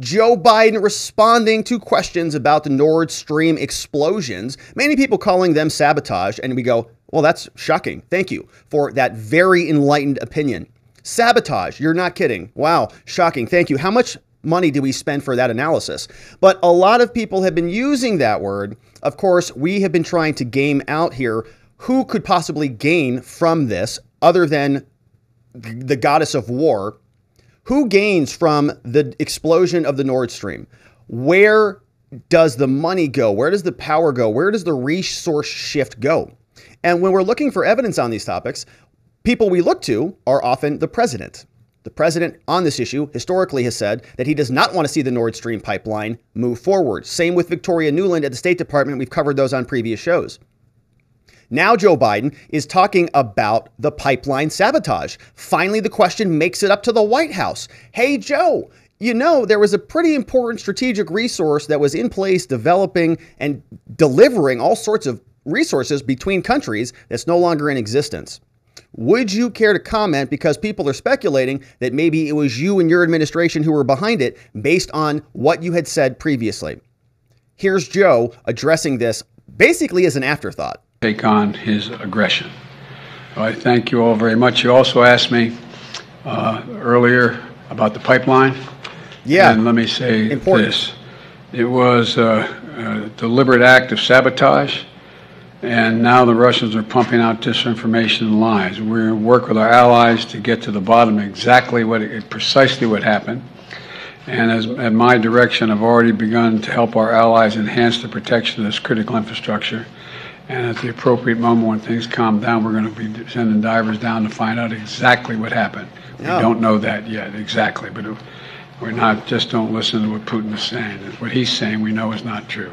Joe Biden responding to questions about the Nord Stream explosions, many people calling them sabotage, and we go, well, that's shocking. Thank you for that very enlightened opinion. Sabotage, you're not kidding. Wow, shocking. Thank you. How much money do we spend for that analysis? But a lot of people have been using that word. Of course, we have been trying to game out here who could possibly gain from this other than the goddess of war. Who gains from the explosion of the Nord Stream? Where does the money go? Where does the power go? Where does the resource shift go? And when we're looking for evidence on these topics, people we look to are often the president. The president on this issue historically has said that he does not want to see the Nord Stream pipeline move forward. Same with Victoria Nuland at the State Department. We've covered those on previous shows. Now Joe Biden is talking about the pipeline sabotage. Finally, the question makes it up to the White House. Hey, Joe, you know, there was a pretty important strategic resource that was in place developing and delivering all sorts of resources between countries that's no longer in existence. Would you care to comment? Because people are speculating that maybe it was you and your administration who were behind it based on what you had said previously. Here's Joe addressing this basically as an afterthought. Take on his aggression. I thank you all very much. You also asked me earlier about the pipeline. Yeah. And let me say this. It was a deliberate act of sabotage, and now the Russians are pumping out disinformation and lies. We're going to work with our allies to get to the bottom of exactly precisely what happened. And as at my direction, I've already begun to help our allies enhance the protection of this critical infrastructure. And at the appropriate moment when things calm down, we're going to be sending divers down to find out exactly what happened. No. We don't know that yet exactly, but we're not, just don't listen to what Putin is saying. What he's saying we know is not true.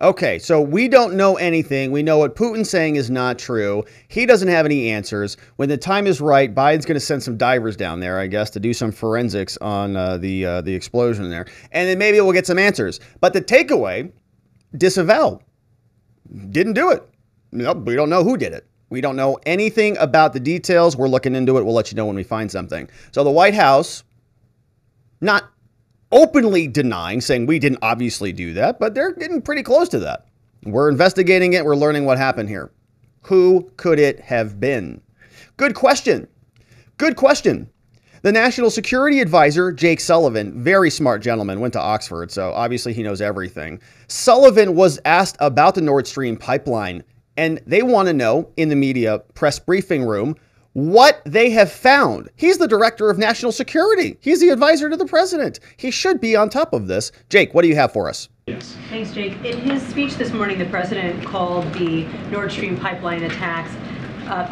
Okay, so we don't know anything. We know what Putin's saying is not true. He doesn't have any answers. When the time is right, Biden's going to send some divers down there, I guess, to do some forensics on the explosion there. And then maybe we'll get some answers. But the takeaway, disavow. Didn't do it. Nope, we don't know who did it. We don't know anything about the details. We're looking into it. We'll let you know when we find something. So the White House, not openly denying, saying we didn't obviously do that, but they're getting pretty close to that. We're investigating it. We're learning what happened here. Who could it have been? Good question. Good question. The National Security Advisor, Jake Sullivan, very smart gentleman, went to Oxford, so obviously he knows everything. Sullivan was asked about the Nord Stream pipeline, and they want to know, in the media press briefing room, what they have found. He's the director of national security. He's the advisor to the president. He should be on top of this. Jake, what do you have for us? Yes. Thanks, Jake. In his speech this morning, the president called the Nord Stream pipeline attacks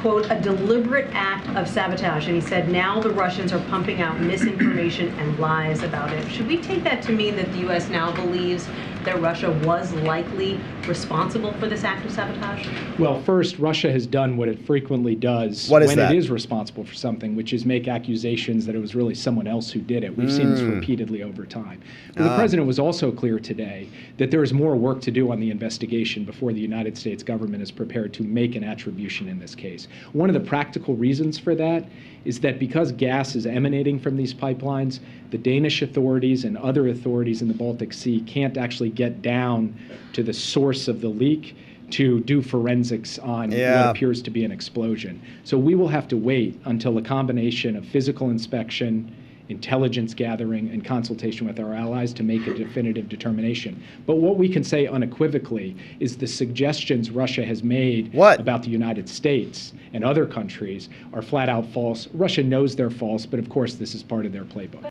quote, a deliberate act of sabotage. And he said, now the Russians are pumping out misinformation and lies about it. Should we take that to mean that the U.S. now believes that Russia was likely responsible for this act of sabotage? Well, first, Russia has done what it frequently does when it is responsible for something, which is make accusations that it was really someone else who did it. We've seen this repeatedly over time. But the president was also clear today that there is more work to do on the investigation before the United States government is prepared to make an attribution in this case. One of the practical reasons for that is that because gas is emanating from these pipelines, the Danish authorities and other authorities in the Baltic Sea can't actually get down to the source of the leak to do forensics on what appears to be an explosion. So we will have to wait until a combination of physical inspection, intelligence gathering, and consultation with our allies to make a definitive determination. But what we can say unequivocally is the suggestions Russia has made about the United States and other countries are flat out false. Russia knows they're false, but of course this is part of their playbook.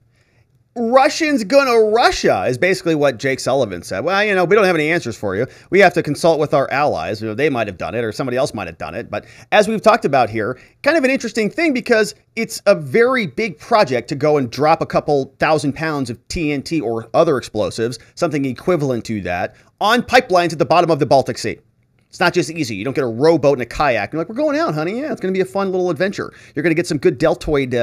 Russians gonna Russia is basically what Jake Sullivan said. Well, you know, we don't have any answers for you. We have to consult with our allies. You know, they might have done it or somebody else might have done it. But as we've talked about here, kind of an interesting thing because it's a very big project to go and drop a couple thousand pounds of TNT or other explosives, something equivalent to that, on pipelines at the bottom of the Baltic Sea. It's not just easy. You don't get a rowboat and a kayak. You're like, we're going out, honey. Yeah, it's going to be a fun little adventure. You're going to get some good deltoid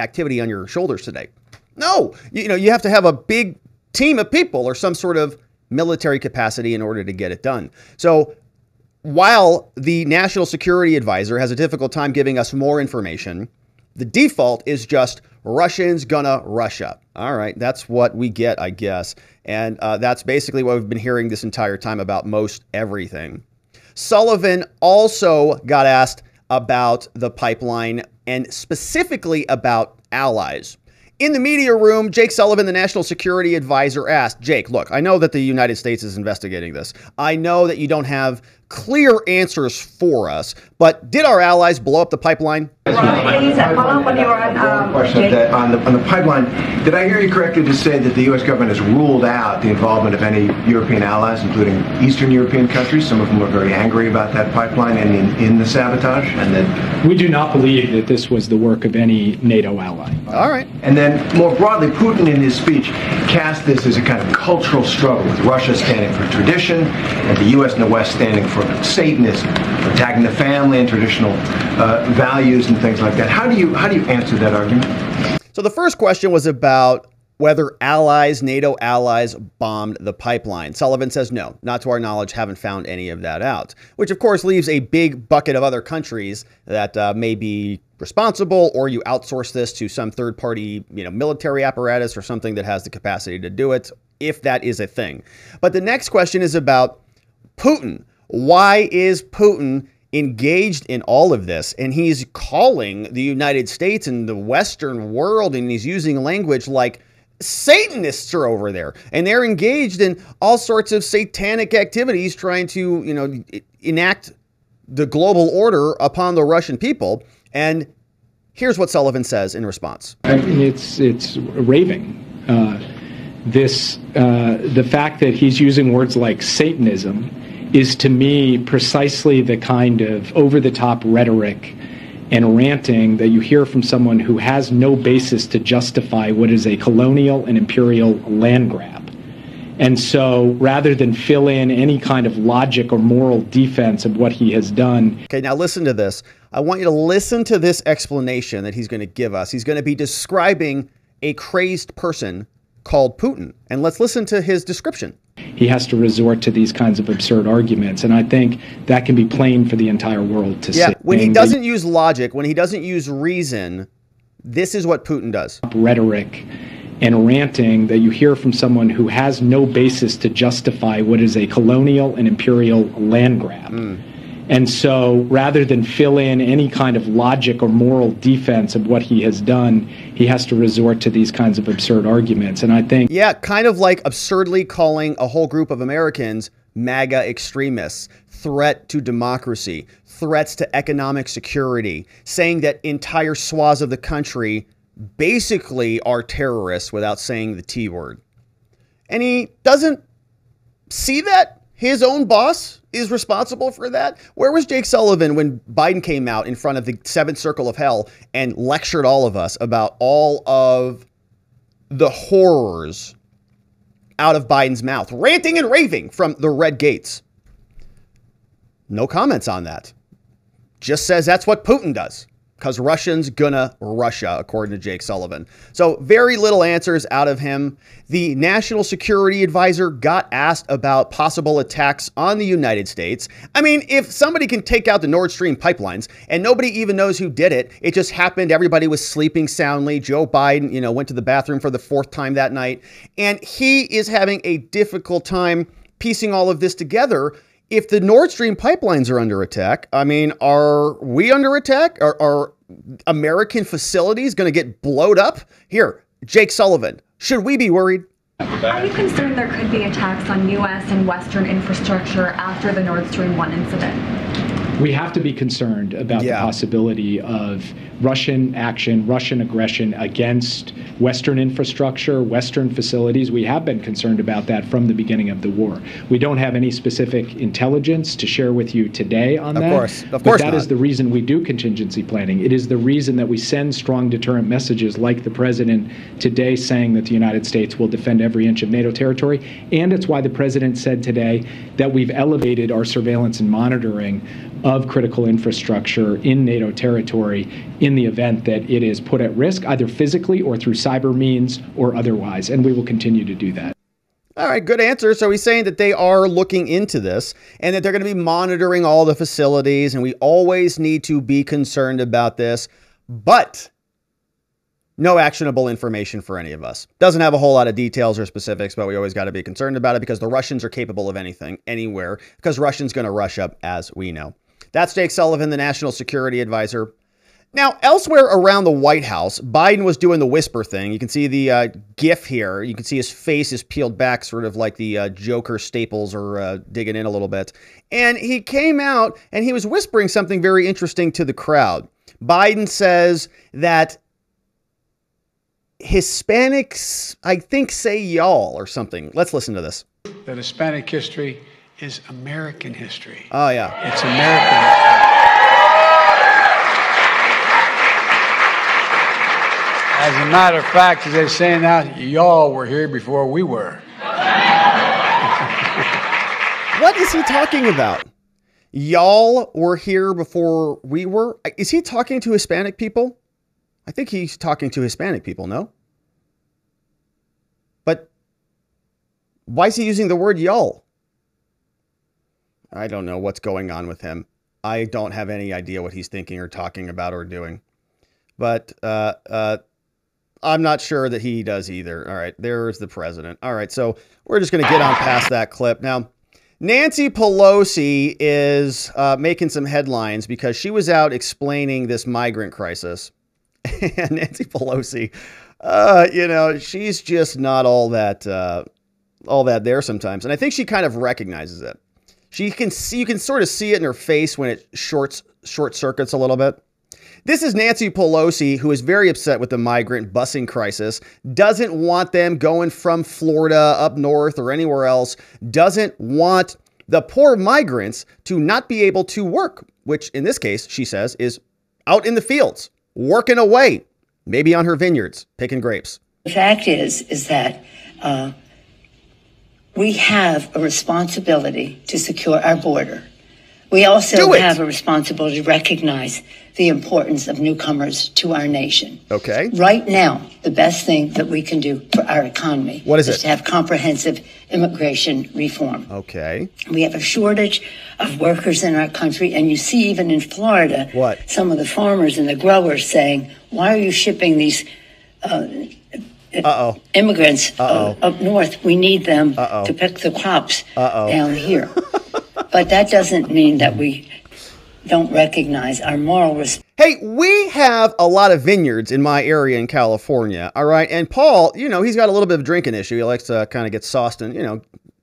activity on your shoulders today. No, you know, you have to have a big team of people or some sort of military capacity in order to get it done. So while the National Security Advisor has a difficult time giving us more information, The default is just Russians gonna Russia. All right, that's what we get, I guess. And that's basically what we've been hearing this entire time about most everything. Sullivan also got asked about the pipeline and specifically about allies. In the media room, Jake Sullivan, the national security advisor, asked, Jake, look, I know that the United States is investigating this. I know that you don't have clear answers for us, but did our allies blow up the pipeline? Please follow up when you were on question that on the pipeline. Did I hear you correctly to say that the U.S. government has ruled out the involvement of any European allies, including Eastern European countries? Some of them are very angry about that pipeline and in the sabotage. And then we do not believe that this was the work of any NATO ally. All right. And then more broadly, Putin in his speech cast this as a kind of cultural struggle, with Russia standing for tradition and the U.S. and the West standing for Satanism, for attacking the family and traditional values and things like that. How do you answer that argument? So the first question was about whether allies, NATO allies, bombed the pipeline. Sullivan says no, not to our knowledge, haven't found any of that out, which of course leaves a big bucket of other countries that may be responsible, or you outsource this to some third party, military apparatus or something that has the capacity to do it, if that is a thing. But the next question is about Putin. Why is Putin engaged in all of this? And he's calling the United States and the Western world, and he's using language like Satanists are over there and they're engaged in all sorts of satanic activities trying to, enact the global order upon the Russian people. And here's what Sullivan says in response. It's raving. The fact that he's using words like Satanism is to me precisely the kind of over-the-top rhetoric and ranting that you hear from someone who has no basis to justify what is a colonial and imperial land grab. And so rather than fill in any kind of logic or moral defense of what he has done. Okay, now listen to this. I want you to listen to this explanation that he's going to give us. He's going to be describing a crazed person called Putin. And let's listen to his description. He has to resort to these kinds of absurd arguments. And I think that can be plain for the entire world to see. Yeah, when he doesn't use logic, when he doesn't use reason, this is what Putin does. Rhetoric and ranting that you hear from someone who has no basis to justify what is a colonial and imperial land grab. Mm. And so rather than fill in any kind of logic or moral defense of what he has done, he has to resort to these kinds of absurd arguments. And I think, yeah, kind of like absurdly calling a whole group of Americans MAGA extremists, threat to democracy, threats to economic security, saying that entire swaths of the country basically are terrorists without saying the T word. And he doesn't see that. His own boss is responsible for that. Where was Jake Sullivan when Biden came out in front of the seventh circle of hell and lectured all of us about all of the horrors out of Biden's mouth, ranting and raving from the red gates? No comments on that. Just says that's what Putin does, because Russians gonna Russia, according to Jake Sullivan. So very little answers out of him. The national security advisor got asked about possible attacks on the United States. I mean, if somebody can take out the Nord Stream pipelines and nobody even knows who did it, it just happened, everybody was sleeping soundly. Joe Biden, went to the bathroom for the fourth time that night. And he is having a difficult time piecing all of this together. If the Nord Stream pipelines are under attack, I mean, are we under attack? Are American facilities going to get blowed up? Here, Jake Sullivan, should we be worried? Are you concerned there could be attacks on U.S. and Western infrastructure after the Nord Stream 1 incident? We have to be concerned about the possibility of Russian action, Russian aggression against Western infrastructure, Western facilities. We have been concerned about that from the beginning of the war. We don't have any specific intelligence to share with you today on that. Of course, that is the reason we do contingency planning. It is the reason that we send strong deterrent messages like the president today saying that the United States will defend every inch of NATO territory. And it's why the president said today that we've elevated our surveillance and monitoring of critical infrastructure in NATO territory in the event that it is put at risk, either physically or through cyber means or otherwise. And we will continue to do that. All right, good answer. So he's saying that they are looking into this and that they're going to be monitoring all the facilities. And we always need to be concerned about this. But No actionable information for any of us. Doesn't have a whole lot of details or specifics, but we always got to be concerned about it because the Russians are capable of anything, anywhere, because Russia's going to rush up, as we know. That's Jake Sullivan, the National Security Advisor. Now, elsewhere around the White House, Biden was doing the whisper thing. You can see the GIF here. You can see his face is peeled back, sort of like the Joker staples are digging in a little bit. And he came out and he was whispering something very interesting to the crowd. Biden says that Hispanics, I think, say y'all or something. Let's listen to this. That Hispanic history is American history. Oh, yeah. It's American history. As a matter of fact, as they're saying now, y'all were here before we were. What is he talking about? Y'all were here before we were? Is he talking to Hispanic people? I think he's talking to Hispanic people, no? But why is he using the word y'all? I don't know what's going on with him. I don't have any idea what he's thinking or talking about or doing. But I'm not sure that he does either. All right, there's the president. All right, so we're just going to get on past that clip. Now, Nancy Pelosi is making some headlines because she was out explaining this migrant crisis. And Nancy Pelosi, you know, she's just not all that there sometimes. And I think she kind of recognizes it. She can see, you can sort of see it in her face when it short circuits a little bit. This is Nancy Pelosi, who is very upset with the migrant busing crisis, doesn't want them going from Florida up north or anywhere else, doesn't want the poor migrants to not be able to work, which in this case, she says, is out in the fields, working away, maybe on her vineyards, picking grapes. The fact is that we have a responsibility to secure our border. We also have a responsibility to recognize the importance of newcomers to our nation. Okay. Right now, the best thing that we can do for our economy is to have comprehensive immigration reform. Okay. We have a shortage of workers in our country, and you see even in Florida, some of the farmers and the growers saying, why are you shipping these immigrants up north? We need them to pick the crops down here. But that doesn't mean that we don't recognize our moral responsibility. Hey, we have a lot of vineyards in my area in California, all right? And Paul, you know, he's got a little bit of a drinking issue. He likes to kind of get sauced and, you know,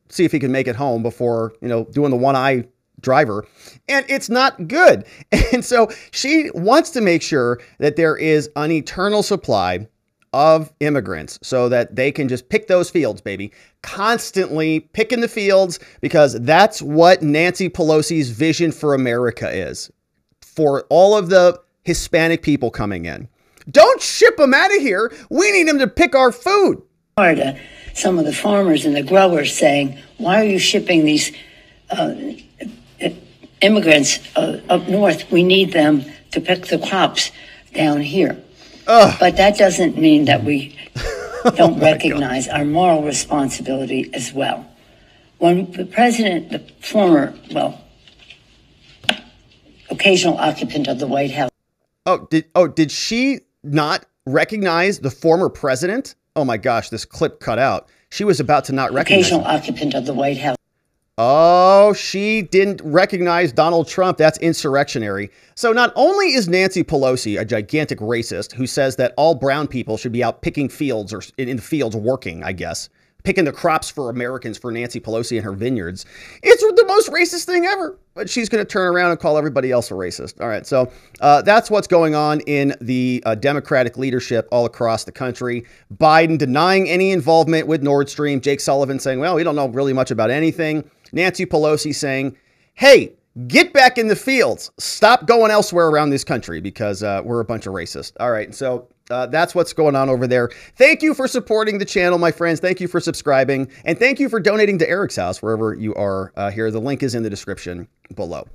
see if he can make it home before, you know, doing the one-eye driver. And it's not good. And so she wants to make sure that there is an eternal supply of immigrants so that they can just pick those fields, baby. Constantly picking the fields, because that's what Nancy Pelosi's vision for America is. For all of the Hispanic people coming in. Don't ship them out of here. We need them to pick our food. Florida, some of the farmers and the growers saying, why are you shipping these immigrants up north? We need them to pick the crops down here. Ugh. But that doesn't mean that we don't recognize our moral responsibility as well. When the president, the former, well, occasional occupant of the White House. Oh, did she not recognize the former president? Oh, my gosh, this clip cut out. She was about to not recognize him. Occasional occupant of the White House. Oh, she didn't recognize Donald Trump. That's insurrectionary. So not only is Nancy Pelosi a gigantic racist who says that all brown people should be out picking fields or in the fields working, I guess, picking the crops for Americans for Nancy Pelosi and her vineyards. It's the most racist thing ever. But she's going to turn around and call everybody else a racist. All right. So that's what's going on in the Democratic leadership all across the country. Biden denying any involvement with Nord Stream. Jake Sullivan saying, well, we don't know really much about anything. Nancy Pelosi saying, hey, get back in the fields. Stop going elsewhere around this country because we're a bunch of racists. All right. So that's what's going on over there. Thank you for supporting the channel, my friends. Thank you for subscribing. And thank you for donating to Eric's house, wherever you are here. The link is in the description below.